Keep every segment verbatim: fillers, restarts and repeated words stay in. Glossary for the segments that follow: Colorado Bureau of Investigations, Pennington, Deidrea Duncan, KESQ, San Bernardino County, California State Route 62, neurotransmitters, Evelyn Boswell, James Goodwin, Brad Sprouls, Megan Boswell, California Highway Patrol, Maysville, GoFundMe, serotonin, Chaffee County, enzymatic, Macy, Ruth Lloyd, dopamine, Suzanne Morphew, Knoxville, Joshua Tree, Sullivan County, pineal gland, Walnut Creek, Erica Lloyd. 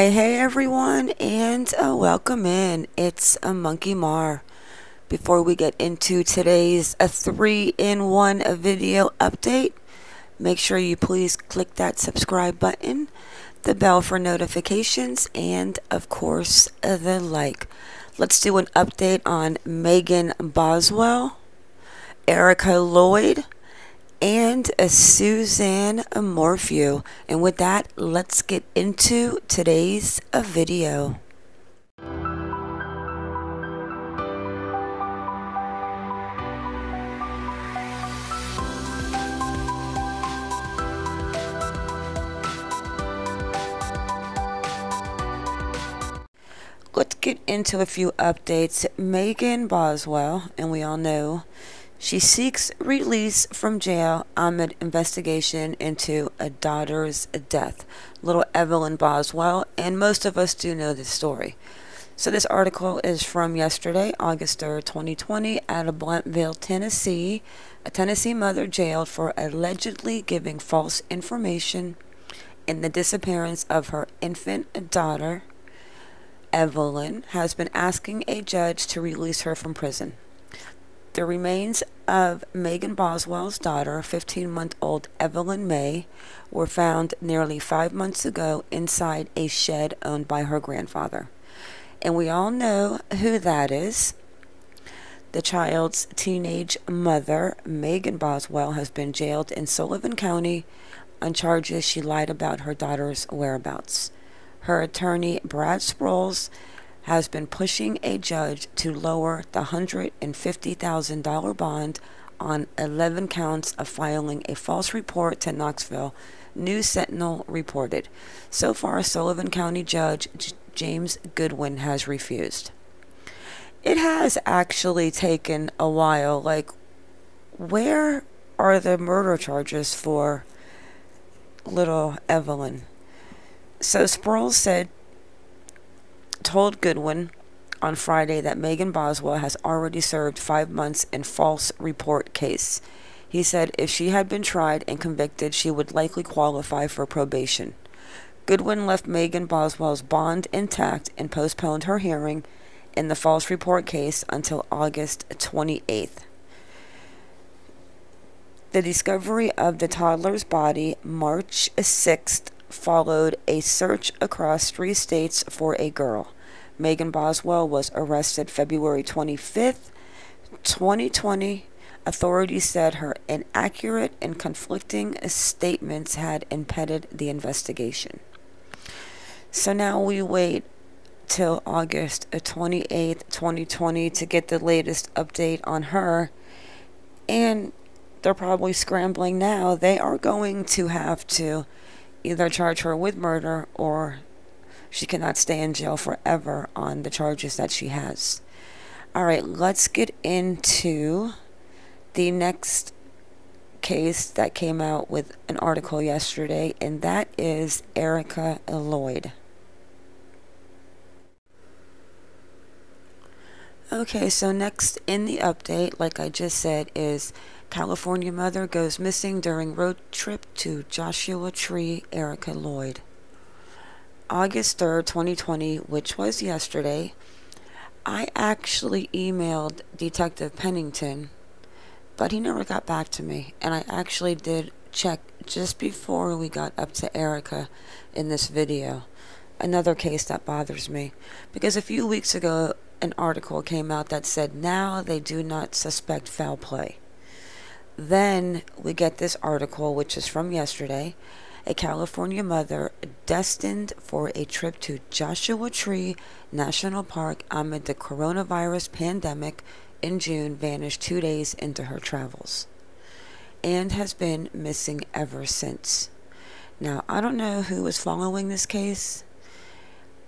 Hi, hey everyone, and uh, welcome in. It's a Monkey Mar. Before we get into today's a three in one video update, make sure you please click that subscribe button, the bell for notifications, and of course uh, the like. Let's do an update on Megan Boswell, Erica Lloyd, and a Suzanne Morphew. And with that, let's get into today's a video. Let's get into a few updates. Megan Boswell, and we all know she seeks release from jail amid investigation into a daughter's death. Little Evelyn Boswell, and most of us do know this story. So this article is from yesterday, August third, twenty twenty, out of Blountveil, Tennessee. A Tennessee mother jailed for allegedly giving false information in the disappearance of her infant daughter, Evelyn, has been asking a judge to release her from prison. The remains of Megan Boswell's daughter, fifteen-month-old Evelyn May, were found nearly five months ago inside a shed owned by her grandfather. And we all know who that is. The child's teenage mother, Megan Boswell, has been jailed in Sullivan County on charges she lied about her daughter's whereabouts. Her attorney, Brad Sprouls, has been pushing a judge to lower the one hundred fifty thousand dollar bond on eleven counts of filing a false report to Knoxville, News Sentinel reported. So far, Sullivan County Judge J- James Goodwin has refused. It has actually taken a while. Like, where are the murder charges for little Evelyn? So Sproul said, told Goodwin on Friday that Megan Boswell has already served five months in false report case. He said if she had been tried and convicted, she would likely qualify for probation. Goodwin left Megan Boswell's bond intact and postponed her hearing in the false report case until August twenty-eighth. The discovery of the toddler's body March sixth followed a search across three states for a girl. Megan Boswell was arrested February twenty-fifth, twenty twenty. Authorities said her inaccurate and conflicting statements had impeded the investigation. So now we wait till August twenty-eighth, twenty twenty to get the latest update on her. And they're probably scrambling now. They are going to have to either charge her with murder or she cannot stay in jail forever on the charges that she has. All right, let's get into the next case that came out with an article yesterday, and that is Erica Lloyd. Okay, so next in the update, like I just said, is California mother goes missing during road trip to Joshua Tree, Erica Lloyd. August third, twenty twenty, which was yesterday, I actually emailed Detective Pennington, but he never got back to me. And I actually did check just before we got up to Erica in this video. Another case that bothers me, because a few weeks ago, an article came out that said, now they do not suspect foul play. Then we get this article, which is from yesterday. A California mother destined for a trip to Joshua Tree National Park amid the coronavirus pandemic in June vanished two days into her travels and has been missing ever since. Now, I don't know who is following this case,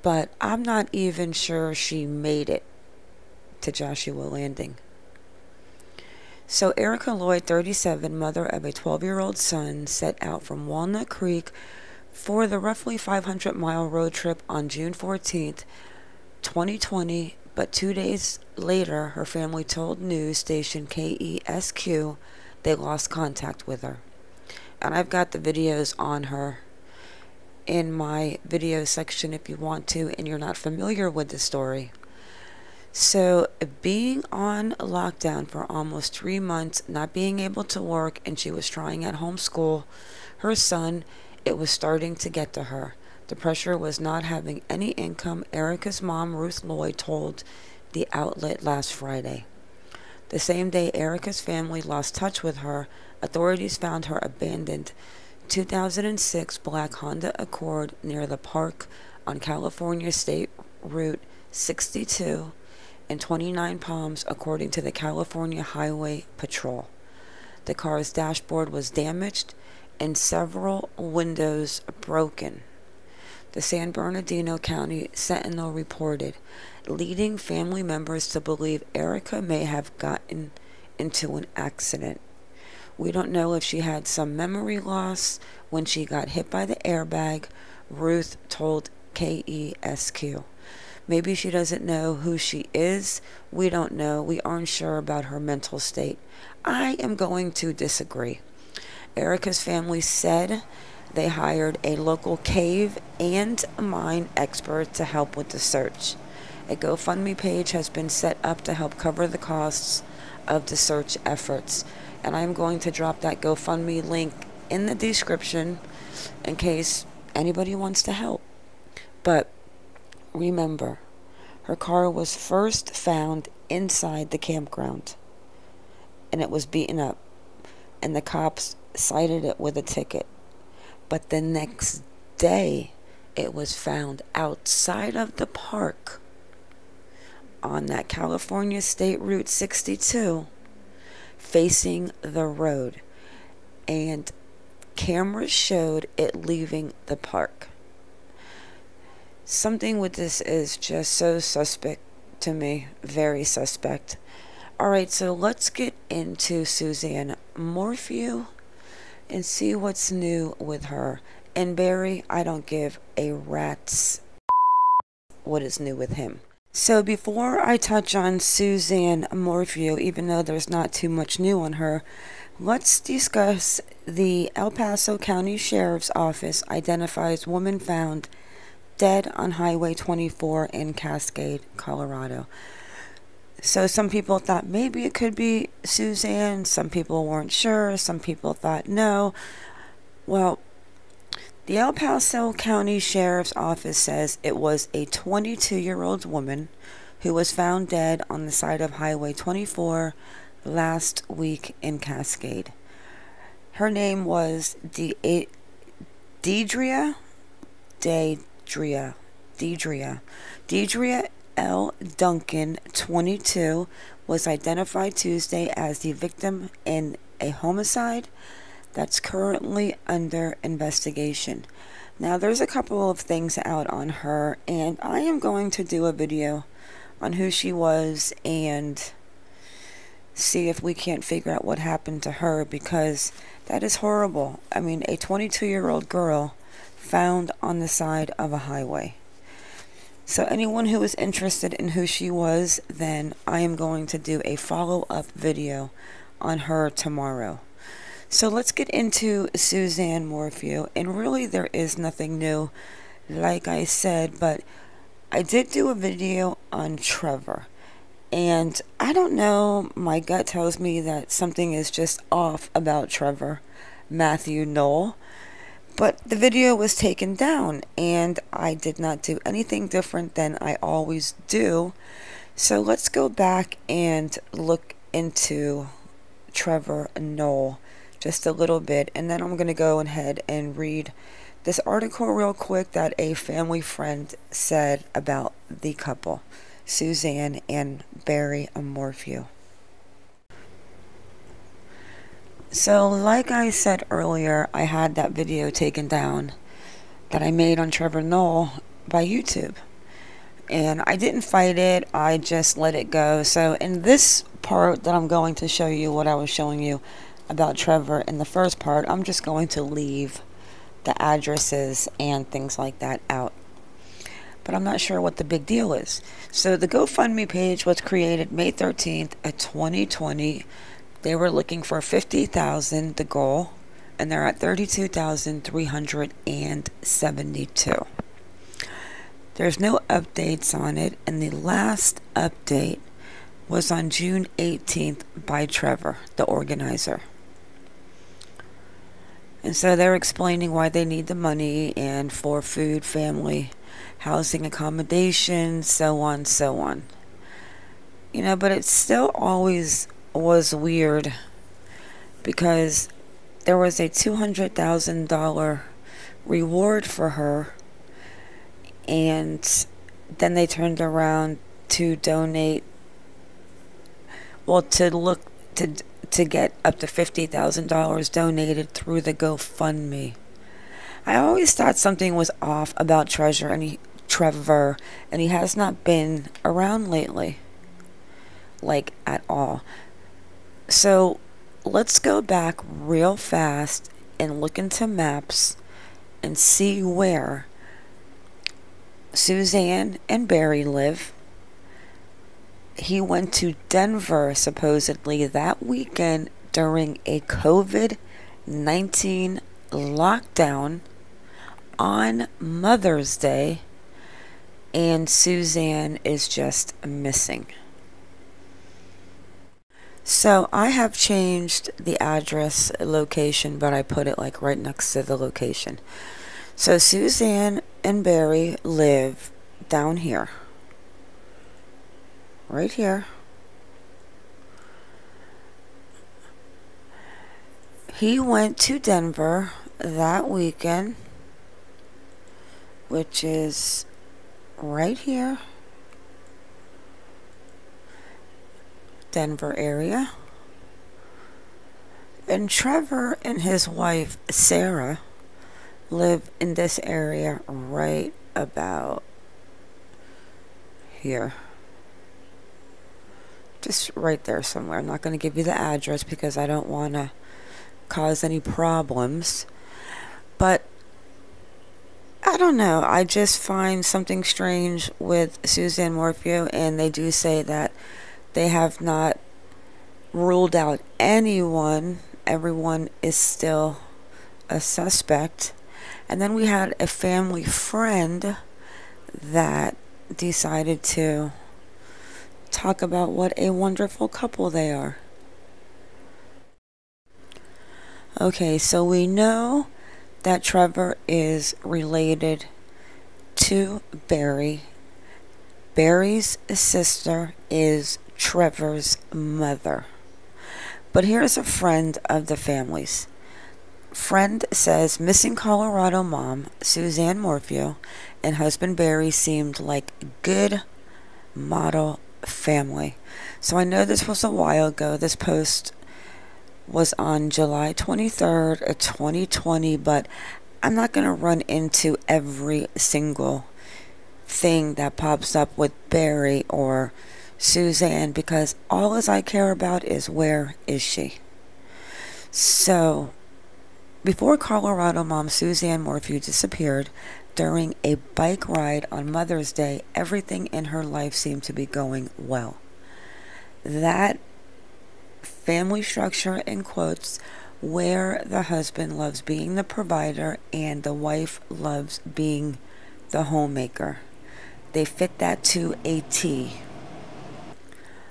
but I'm not even sure she made it to Joshua Landing. So Erica Lloyd, thirty-seven, mother of a twelve-year-old son, set out from Walnut Creek for the roughly five hundred mile road trip on June fourteenth, twenty twenty, but two days later, her family told news station K E S Q they lost contact with her. And I've got the videos on her, in my video section if you want to and you're not familiar with the story. So being on lockdown for almost three months, not being able to work, and she was trying at home school, her son, it was starting to get to her. The pressure was not having any income, Erica's mom, Ruth Lloyd, told the outlet last Friday. The same day Erica's family lost touch with her, authorities found her abandoned two thousand six black Honda Accord near the park on California State Route sixty-two and twenty-nine Palms, according to the California Highway Patrol. The car's dashboard was damaged and several windows broken. The San Bernardino County Sentinel reported, leading family members to believe Erica may have gotten into an accident. We don't know if she had some memory loss when she got hit by the airbag, Ruth told K E S Q. Maybe she doesn't know who she is. We don't know. We aren't sure about her mental state. I am going to disagree. Erica's family said they hired a local cave and mine expert to help with the search. A GoFundMe page has been set up to help cover the costs of the search efforts. And I'm going to drop that GoFundMe link in the description in case anybody wants to help. But remember, her car was first found inside the campground, and it was beaten up, and the cops cited it with a ticket. But the next day, it was found outside of the park on that California State Route sixty-two, facing the road, and cameras showed it leaving the park. Something with this is just so suspect to me, very suspect. All right, so let's get into Suzanne Morphew and see what's new with her. And Barry, I don't give a rat's what is new with him. So before I touch on Suzanne Morphew, even though there's not too much new on her, let's discuss the El Paso County Sheriff's Office identifies woman found dead on Highway twenty-four in Cascade, Colorado. So some people thought maybe it could be Suzanne, some people weren't sure, some people thought no. Well, the El Paso County Sheriff's Office says it was a twenty-two-year-old woman who was found dead on the side of Highway twenty-four last week in Cascade. Her name was De Deidrea, Deidrea, Deidrea, Deidrea L. Duncan, twenty-two, was identified Tuesday as the victim in a homicide that's currently under investigation. Now, there's a couple of things out on her, and I am going to do a video on who she was and see if we can't figure out what happened to her, because that is horrible. I mean, a twenty-two-year-old girl found on the side of a highway. So anyone who is interested in who she was, then I am going to do a follow-up video on her tomorrow. So let's get into Suzanne Morphew, and really there is nothing new, like I said, but I did do a video on Trevor, and I don't know, my gut tells me that something is just off about Trevor Matthew Noel, but the video was taken down, and I did not do anything different than I always do. So let's go back and look into Trevor Noel just a little bit, and then I'm going to go ahead and read this article real quick that a family friend said about the couple, Suzanne and Barry Morphew. So like I said earlier, I had that video taken down that I made on Trevor Noel by YouTube, and I didn't fight it, I just let it go. So in this part that I'm going to show you what I was showing you about Trevor in the first part, I'm just going to leave the addresses and things like that out. But I'm not sure what the big deal is. So the GoFundMe page was created May thirteenth of twenty twenty. They were looking for fifty thousand, the goal, and they're at thirty-two thousand three hundred seventy-two. There's no updates on it, and the last update was on June eighteenth by Trevor, the organizer. And so they're explaining why they need the money, and for food, family, housing, accommodation, so on, so on. You know, but it still always was weird because there was a two hundred thousand dollar reward for her, and then they turned around to donate, well, to look to to get up to fifty thousand dollars donated through the GoFundMe. I always thought something was off about Treasure and he, Trevor, and he has not been around lately, like at all. So let's go back real fast and look into maps and see where Suzanne and Barry live. He went to Denver supposedly that weekend during a COVID nineteen lockdown on Mother's Day, and Suzanne is just missing. So I have changed the address location, but I put it like right next to the location. So Suzanne and Barry live down here, right here. He went to Denver that weekend, which is right here. Denver area. And Trevor and his wife Sarah live in this area right about here, just right there somewhere. I'm not going to give you the address because I don't want to cause any problems, but I don't know, I just find something strange with Suzanne Morphew, and they do say that they have not ruled out anyone. Everyone is still a suspect. And then we had a family friend that decided to talk about what a wonderful couple they are. Okay, so we know that Trevor is related to Barry. Barry's sister is Trevor's mother. But here's a friend of the family's. Friend says missing Colorado mom Suzanne Morphew and husband Barry seemed like good model family. So I know this was a while ago. This post was on July twenty-third of twenty twenty, but I'm not going to run into every single thing that pops up with Barry or Suzanne, because all as I care about is where is she. So before Colorado mom Suzanne Morphew disappeared during a bike ride on Mother's Day, everything in her life seemed to be going well. That family structure, in quotes, where the husband loves being the provider and the wife loves being the homemaker, they fit that to a T.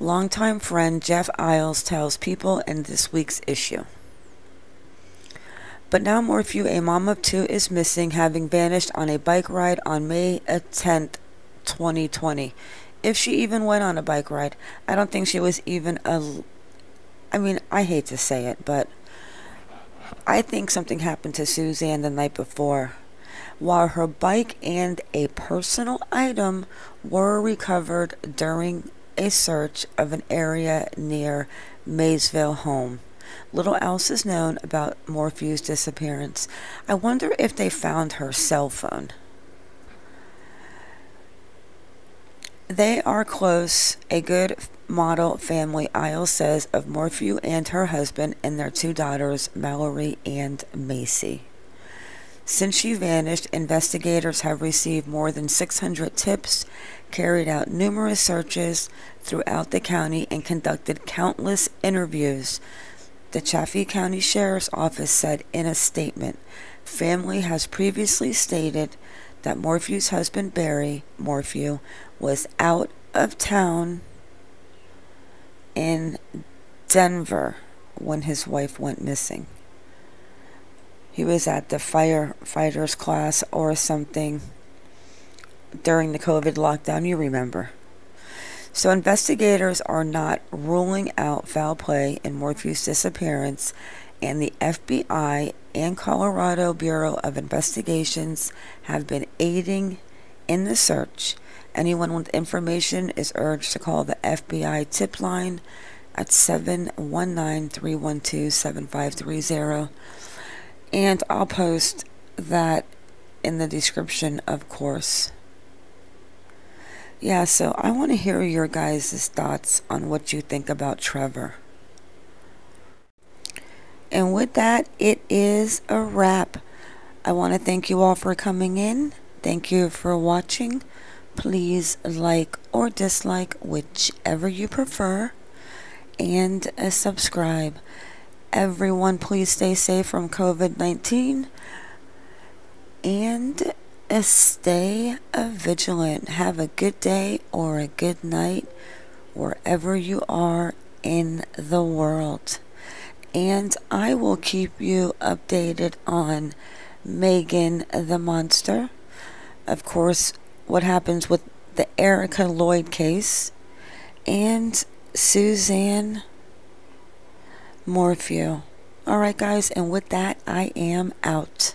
Longtime friend Jeff Iles tells People in this week's issue. But now Morphew, a mom of two, is missing, having vanished on a bike ride on May tenth, twenty twenty. If she even went on a bike ride, I don't think she was even a... I mean, I hate to say it, but I think something happened to Suzanne the night before. While her bike and a personal item were recovered during a search of an area near Maysville home. Little else is known about Morphew's disappearance. I wonder if they found her cell phone. They are close, a good model family, Iles says of Morphew and her husband and their two daughters, Mallory and Macy. Since she vanished, investigators have received more than six hundred tips, carried out numerous searches throughout the county, and conducted countless interviews. The Chaffee County Sheriff's Office said in a statement, family has previously stated that Morphew's husband Barry Morphew was out of town in Denver when his wife went missing. He was at the firefighters class or something during the COVID lockdown, you remember. So investigators are not ruling out foul play in Morphew's disappearance, and the F B I and Colorado Bureau of Investigations have been aiding in the search. Anyone with information is urged to call the F B I tip line at seven one nine, three one two, seven five three zero. And I'll post that in the description, of course. Yeah, so I want to hear your guys' thoughts on what you think about Trevor. And with that, it is a wrap. I want to thank you all for coming in. Thank you for watching. Please like or dislike, whichever you prefer. And uh, subscribe. Everyone, please stay safe from COVID nineteen. And uh, stay uh, vigilant. Have a good day or a good night wherever you are in the world. And I will keep you updated on Megan the Monster. Of course, what happens with the Erica Lloyd case. And Suzanne Morphew. All right, guys. And with that, I am out.